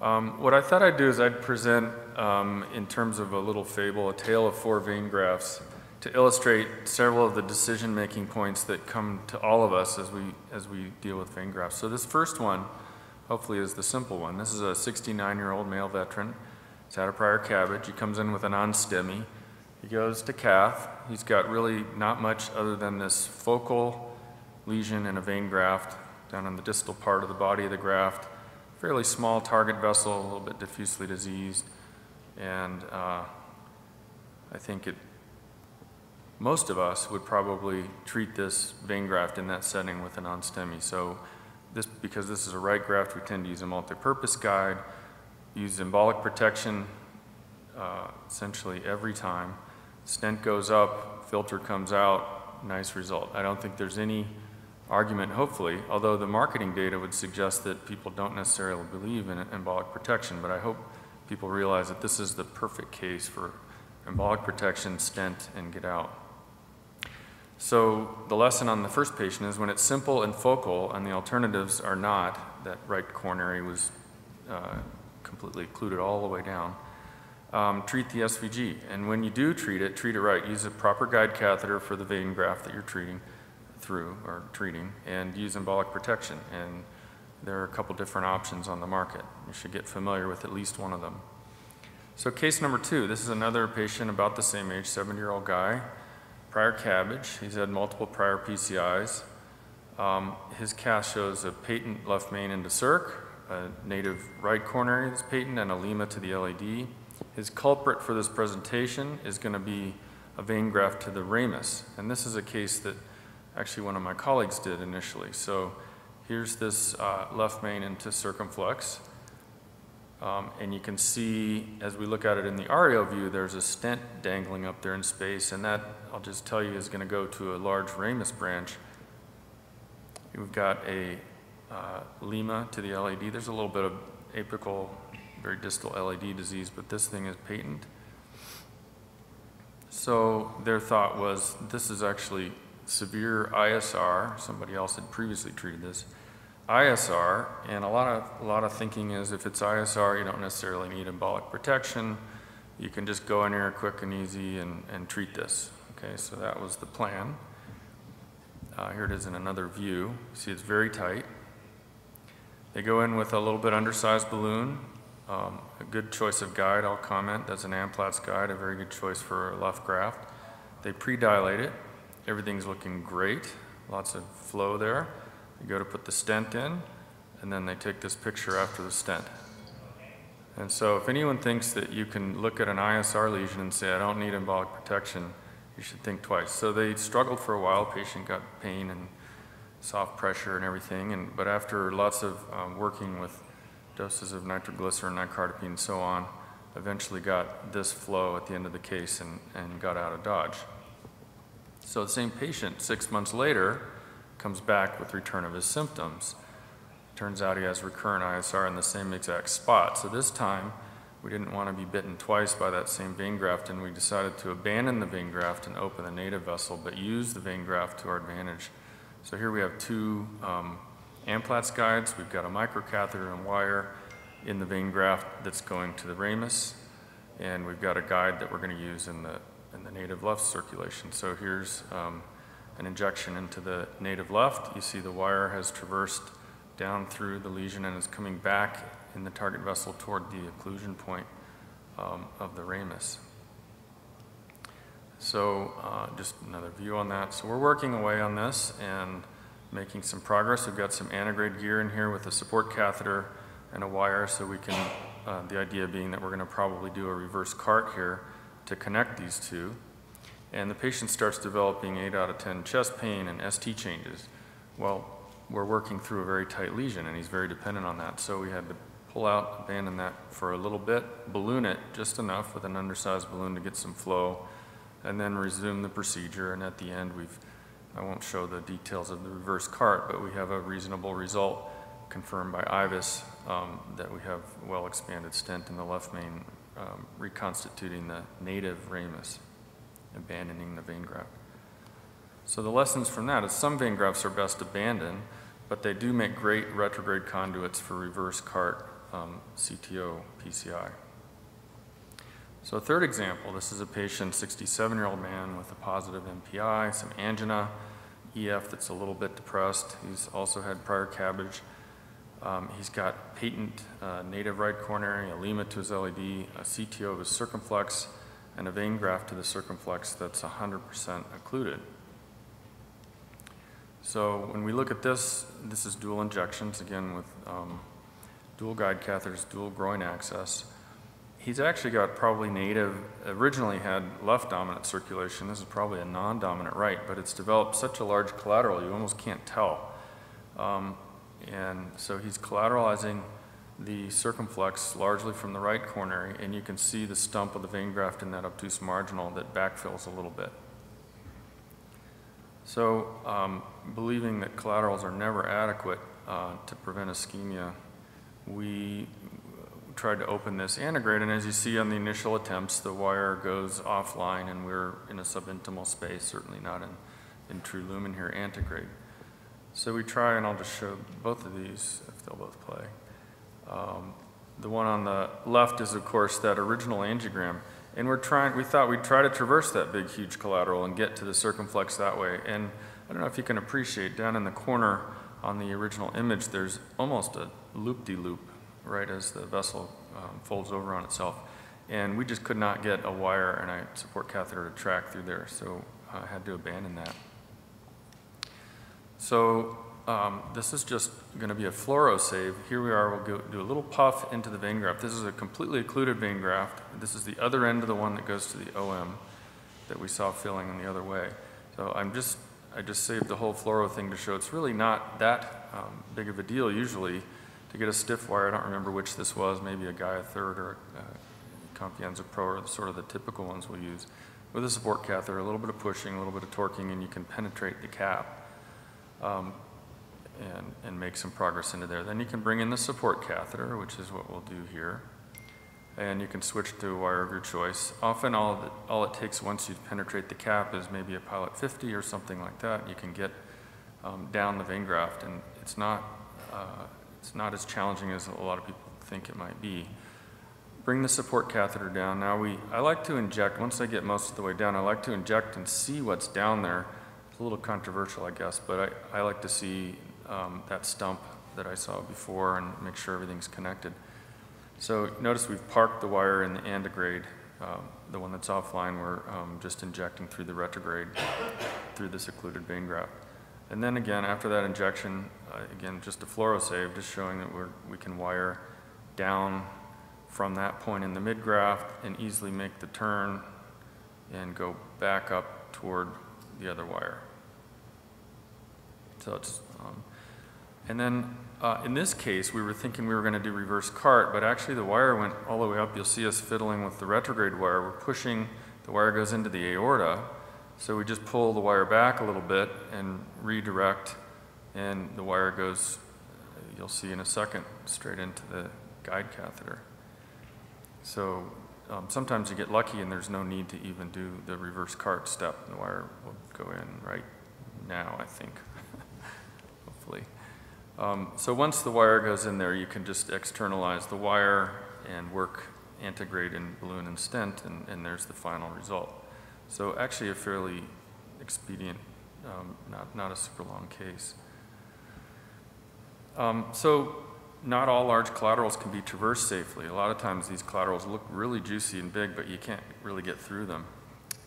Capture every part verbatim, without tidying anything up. Um, what I thought I'd do is I'd present um, in terms of a little fable, a tale of four vein graphs, to illustrate several of the decision-making points that come to all of us as we, as we deal with vein grafts. So this first one, hopefully, is the simple one. This is a sixty-nine-year-old male veteran. He's had a prior C A B G. He comes in with a non-STEMI. He goes to cath. He's got really not much other than this focal lesion and a vein graft down in the distal part of the body of the graft. Fairly small target vessel, a little bit diffusely diseased. And uh, I think it, most of us would probably treat this vein graft in that setting with a non-STEMI. So this, because this is a right graft, we tend to use a multi-purpose guide, use embolic protection uh, essentially every time. Stent goes up, filter comes out, nice result. I don't think there's any argument, hopefully, although the marketing data would suggest that people don't necessarily believe in embolic protection, but I hope people realize that this is the perfect case for embolic protection, stent, and get out. So the lesson on the first patient is when it's simple and focal and the alternatives are not, that right coronary was uh, completely occluded all the way down, um, treat the S V G. And when you do treat it, treat it right. Use a proper guide catheter for the vein graft that you're treating through or treating, and use embolic protection. And there are a couple different options on the market. You should get familiar with at least one of them. So case number two, this is another patient about the same age, seventy-year-old guy. Prior C A B G, he's had multiple prior P C Is. Um, his cast shows a patent left main into circ, a native right coronary that's patent, and a LIMA to the L A D. His culprit for this presentation is going to be a vein graft to the ramus. And this is a case that actually one of my colleagues did initially. So here's this uh, left main into circumflex. Um, and you can see, as we look at it in the R A O view, there's a stent dangling up there in space, and that, I'll just tell you, is going to go to a large ramus branch. We've got a uh, LIMA to the L A D. There's a little bit of apical, very distal L A D disease, but this thing is patent. So their thought was, this is actually severe I S R. Somebody else had previously treated this. I S R, and a lot of a lot of thinking is if it's I S R, you don't necessarily need embolic protection. You can just go in here quick and easy and, and treat this. Okay, so that was the plan. Uh, here it is in another view. See, it's very tight. They go in with a little bit undersized balloon. Um, a good choice of guide, I'll comment. That's an Amplatz guide, a very good choice for a left graft. They pre-dilate it. Everything's looking great. Lots of flow there. They go to put the stent in, and then they take this picture after the stent. And so if anyone thinks that you can look at an I S R lesion and say, I don't need embolic protection, you should think twice. So they struggled for a while. Patient got pain and soft pressure and everything. And, but after lots of um, working with doses of nitroglycerin, nicardipine, and so on, eventually got this flow at the end of the case and, and got out of Dodge. So the same patient, six months later, comes back with return of his symptoms. Turns out he has recurrent I S R in the same exact spot. So this time, we didn't want to be bitten twice by that same vein graft, and we decided to abandon the vein graft and open the native vessel, but use the vein graft to our advantage. So here we have two um, Amplatz guides. We've got a microcatheter and wire in the vein graft that's going to the ramus, and we've got a guide that we're going to use in the, in the native left circulation. So here's um, an injection into the native left. You see the wire has traversed down through the lesion and is coming back in the target vessel toward the occlusion point um, of the ramus. So uh, just another view on that. So we're working away on this and making some progress. We've got some antegrade gear in here with a support catheter and a wire, so we can, uh, the idea being that we're going to probably do a reverse C A R T here to connect these two. And the patient starts developing eight out of ten chest pain and S T changes. Well, we're working through a very tight lesion, and he's very dependent on that. So we had to pull out, abandon that for a little bit, balloon it just enough with an undersized balloon to get some flow, and then resume the procedure. And at the end, we've, I won't show the details of the reverse C A R T, but we have a reasonable result confirmed by I V I S um, that we have well-expanded stent in the left main, um, reconstituting the native ramus, abandoning the vein graft. So the lessons from that is some vein grafts are best abandoned, but they do make great retrograde conduits for reverse C A R T um, C T O P C I. So third example, this is a patient, sixty-seven-year-old man with a positive M P I, some angina, E F that's a little bit depressed. He's also had prior C A B G. Um, he's got patent uh, native right coronary, a LIMA to his L A D, a C T O of his circumflex, and a vein graft to the circumflex that's one hundred percent occluded. So when we look at this, this is dual injections, again with um, dual guide catheters, dual groin access. He's actually got probably native, originally had left dominant circulation. This is probably a non-dominant right, but it's developed such a large collateral you almost can't tell. Um, and so he's collateralizing the circumflex largely from the right coronary, and you can see the stump of the vein graft in that obtuse marginal that backfills a little bit. So um, believing that collaterals are never adequate uh, to prevent ischemia, we tried to open this antegrade, and as you see on the initial attempts, the wire goes offline and we're in a subintimal space, certainly not in, in true lumen here antegrade. So we try, and I'll just show both of these if they'll both play. Um, the one on the left is of course that original angiogram, and we're trying, we thought we'd try to traverse that big huge collateral and get to the circumflex that way, and I don't know if you can appreciate down in the corner on the original image there's almost a loop-de-loop right as the vessel um, folds over on itself. And we just could not get a wire and a support catheter to track through there, so I had to abandon that. So um, this is just going to be a fluoro save. Here we are, we'll go, do a little puff into the vein graft. This is a completely occluded vein graft. This is the other end of the one that goes to the O M that we saw filling in the other way. So I'm just, I just saved the whole fluoro thing to show it's really not that um, big of a deal usually to get a stiff wire. I don't remember which this was, maybe a Gaia third or a uh, Confianza Pro or sort of the typical ones we'll use. With a support catheter, a little bit of pushing, a little bit of torquing, and you can penetrate the cap um, and, and make some progress into there. Then you can bring in the support catheter, which is what we'll do here, and you can switch to a wire of your choice. Often all, of it, all it takes once you penetrate the cap is maybe a Pilot fifty or something like that. You can get um, down the vein graft, and it's not uh, It's not as challenging as a lot of people think it might be. Bring the support catheter down. Now we, I like to inject, once I get most of the way down, I like to inject and see what's down there. It's a little controversial, I guess, but I, I like to see um, that stump that I saw before and make sure everything's connected. So notice we've parked the wire in the antegrade, uh, the one that's offline. We're um, just injecting through the retrograde, through this occluded vein graft. And then again, after that injection, uh, again, just a fluoro save, just showing that we're, we can wire down from that point in the midgraft and easily make the turn and go back up toward the other wire. So it's, um, and then uh, in this case, we were thinking we were going to do reverse C A R T, but actually the wire went all the way up. You'll see us fiddling with the retrograde wire. We're pushing, the wire goes into the aorta. So we just pull the wire back a little bit and redirect, and the wire goes, you'll see in a second, straight into the guide catheter. So um, sometimes you get lucky and there's no need to even do the reverse C A R T step. The wire will go in right now, I think, hopefully. Um, so once the wire goes in there, you can just externalize the wire and work antegrade and balloon and stent, and, and there's the final result. So actually a fairly expedient, um, not, not a super long case. Um, so not all large collaterals can be traversed safely. A lot of times these collaterals look really juicy and big, but you can't really get through them.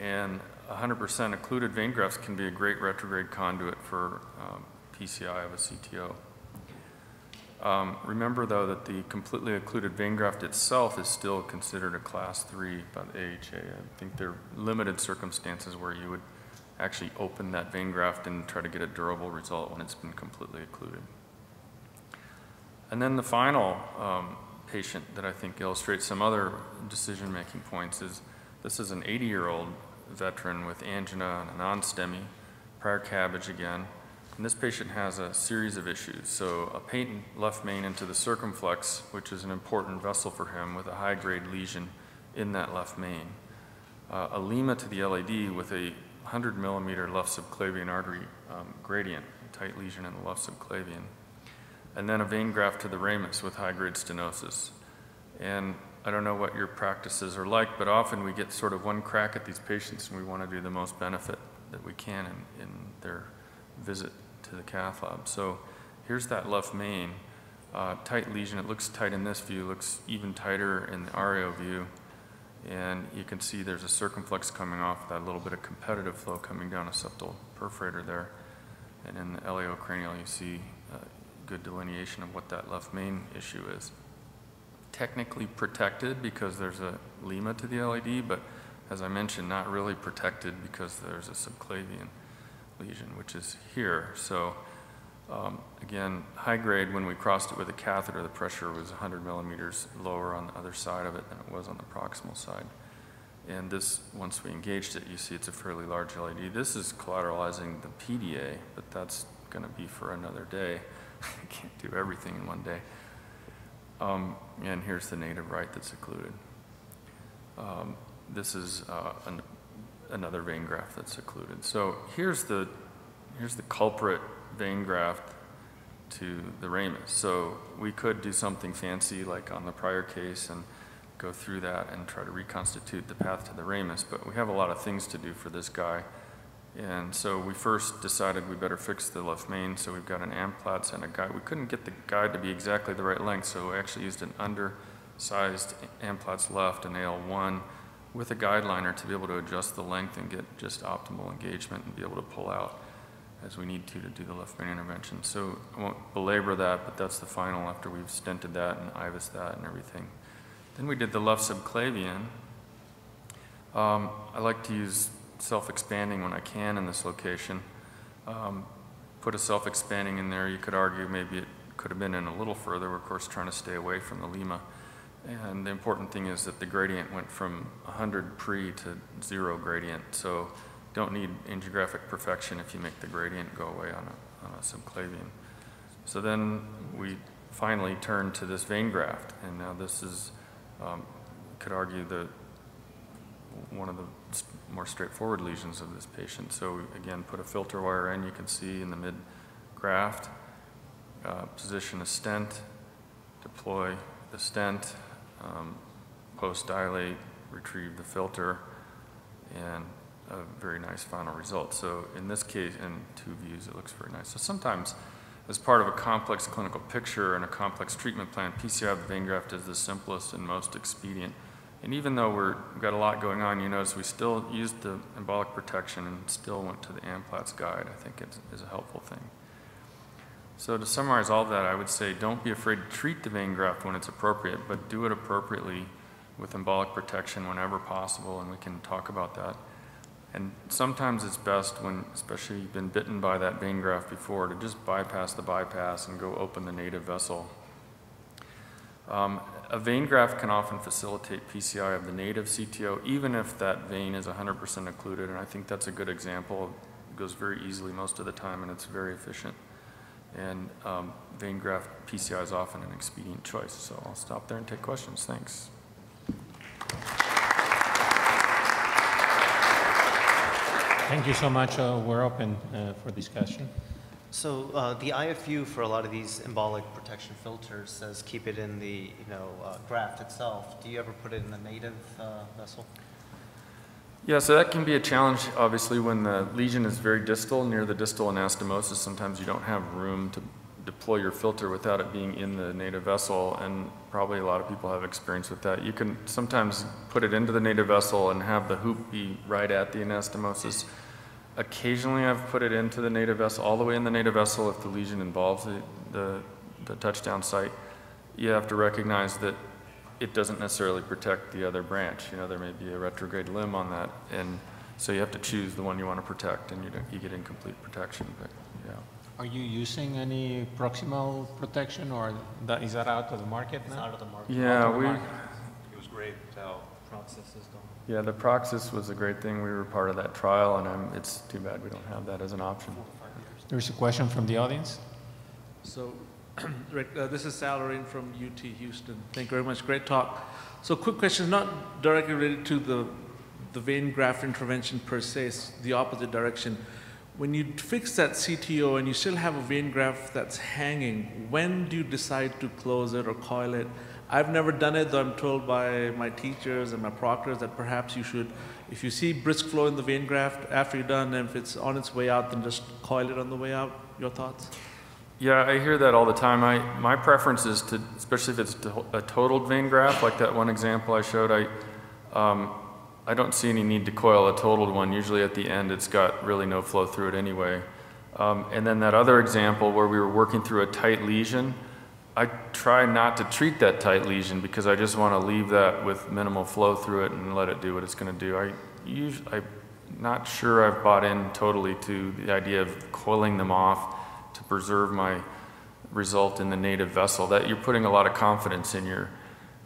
And one hundred percent occluded vein grafts can be a great retrograde conduit for um, P C I of a C T O. Um, remember though that the completely occluded vein graft itself is still considered a class three by the A H A. I think there are limited circumstances where you would actually open that vein graft and try to get a durable result when it's been completely occluded. And then the final um, patient that I think illustrates some other decision-making points is this is an eighty-year-old veteran with angina and a non-STEMI, prior C A B G again. And this patient has a series of issues. So a patent left main into the circumflex, which is an important vessel for him, with a high-grade lesion in that left main. Uh, a LIMA to the L A D with a one hundred millimeter left subclavian artery um, gradient, a tight lesion in the left subclavian. and then a vein graft to the ramus with high-grade stenosis. And I don't know what your practices are like, but often we get sort of one crack at these patients and we want to do the most benefit that we can in, in their visit to the cath lab. So here's that left main, uh, tight lesion. It looks tight in this view, looks even tighter in the R A O view. And you can see there's a circumflex coming off, that little bit of competitive flow coming down a septal perforator there. And in the L A O cranial, you see a good delineation of what that left main issue is. Technically protected because there's a LIMA to the L A D, but as I mentioned, not really protected because there's a subclavian lesion, which is here. So um, again, high grade, when we crossed it with a catheter, the pressure was one hundred millimeters lower on the other side of it than it was on the proximal side. And this, once we engaged it, you see it's a fairly large L A D. This is collateralizing the P D A, but that's going to be for another day. You can't do everything in one day. Um, and here's the native right that's occluded. Um, this is uh, an, another vein graft that's occluded. So here's the, here's the culprit vein graft to the ramus. So we could do something fancy like on the prior case and go through that and try to reconstitute the path to the ramus, but we have a lot of things to do for this guy. And so we first decided we better fix the left main, so we've got an Amplatz and a guide. We couldn't get the guide to be exactly the right length, so we actually used an undersized Amplatz left, an A L one, with a guide liner to be able to adjust the length and get just optimal engagement and be able to pull out as we need to to do the left main intervention. So I won't belabor that, but that's the final after we've stented that and I V I S that and everything. Then we did the left subclavian. Um, I like to use self-expanding when I can in this location. Um, put a self-expanding in there. You could argue maybe it could have been in a little further. We're of course trying to stay away from the LIMA. And the important thing is that the gradient went from one hundred pre to zero gradient. So don't need angiographic perfection if you make the gradient go away on a, on a subclavian. So then we finally turned to this vein graft. And now this is, um, could argue the one of the more straightforward lesions of this patient. So we, again, put a filter wire in. You can see in the mid graft, uh, position a stent, deploy the stent, um, post-dilate, retrieve the filter, and a very nice final result. So in this case, in two views, it looks very nice. So sometimes as part of a complex clinical picture and a complex treatment plan, P C I of the vein graft is the simplest and most expedient. And even though we're, we've got a lot going on, you notice we still used the embolic protection and still went to the Amplatz guide. I think it is a helpful thing. So to summarize all of that, I would say don't be afraid to treat the vein graft when it's appropriate, but do it appropriately with embolic protection whenever possible, and we can talk about that. And sometimes it's best when, especially you've been bitten by that vein graft before, to just bypass the bypass and go open the native vessel. Um, A vein graft can often facilitate P C I of the native C T O, even if that vein is one hundred percent occluded, and I think that's a good example. It goes very easily most of the time, and it's very efficient. And um, vein graft P C I is often an expedient choice, so I'll stop there and take questions. Thanks. Thank you so much. Uh, we're open uh, for discussion. So uh, the I F U for a lot of these embolic protection filters says keep it in the you know uh, graft itself. Do you ever put it in the native uh, vessel? Yeah, so that can be a challenge, obviously, when the lesion is very distal, near the distal anastomosis. Sometimes you don't have room to deploy your filter without it being in the native vessel, and probably a lot of people have experience with that. You can sometimes put it into the native vessel and have the hoop be right at the anastomosis. Occasionally I've put it into the native vessel, all the way in the native vessel if the lesion involves the, the, the touchdown site. You have to recognize that it doesn't necessarily protect the other branch. You know, there may be a retrograde limb on that, and so you have to choose the one you want to protect, and you, don't, you get incomplete protection, but yeah. Are you using any proximal protection, or that, is that out of the market now? It's out of the market. Yeah, we... Market. It was great how Proxis is going. Yeah, the Proxis was a great thing. We were part of that trial, and um, it's too bad we don't have that as an option. There's a question from the audience. So, Rick, uh, this is Sal Arain from U T Houston. Thank you very much. Great talk. So, quick question, not directly related to the, the vein graft intervention per se, it's the opposite direction. when you fix that C T O and you still have a vein graft that's hanging, when do you decide to close it or coil it? I've never done it, though I'm told by my teachers and my proctors that perhaps you should, if you see brisk flow in the vein graft after you're done, and if it's on its way out, then just coil it on the way out. Your thoughts? Yeah, I hear that all the time. I, my preference is to, especially if it's to, a totaled vein graft, like that one example I showed, I, um, I don't see any need to coil a totaled one. Usually at the end it's got really no flow through it anyway. Um, and then that other example where we were working through a tight lesion, I try not to treat that tight lesion because I just want to leave that with minimal flow through it and let it do what it's going to do. I usually, I'm not sure I've bought in totally to the idea of coiling them off to preserve my result in the native vessel. That you're putting a lot of confidence in your,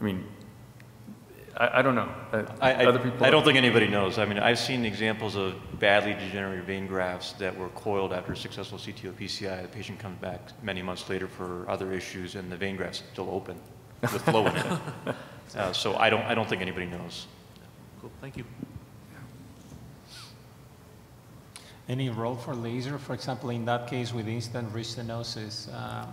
I mean, I, I don't know. I, I, Other people I don't think anybody knows. I mean, I've seen examples of badly degenerated vein grafts that were coiled after successful C T O P C I. The patient comes back many months later for other issues and the vein graft's still open with flow in it. Uh, so I don't, I don't think anybody knows. Cool, thank you. Any role for laser, for example, in that case with instant wrist stenosis? Um,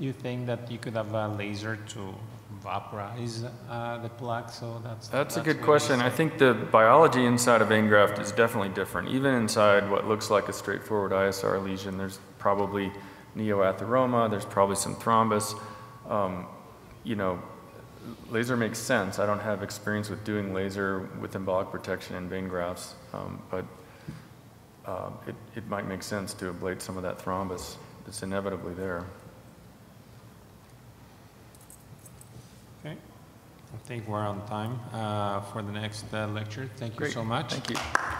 you think that you could have a laser to vaporize uh, the plaque? So that's that's, that's a good question. I think the biology inside of vein graft is definitely different. Even inside what looks like a straightforward I S R lesion, there's probably neoatheroma. There's probably some thrombus. Um, you know, laser makes sense. I don't have experience with doing laser with embolic protection in vein grafts, um, but. Uh, it, it might make sense to ablate some of that thrombus that's inevitably there. Okay. I think we're on time uh, for the next uh, lecture. Thank you Great. so much. Thank you.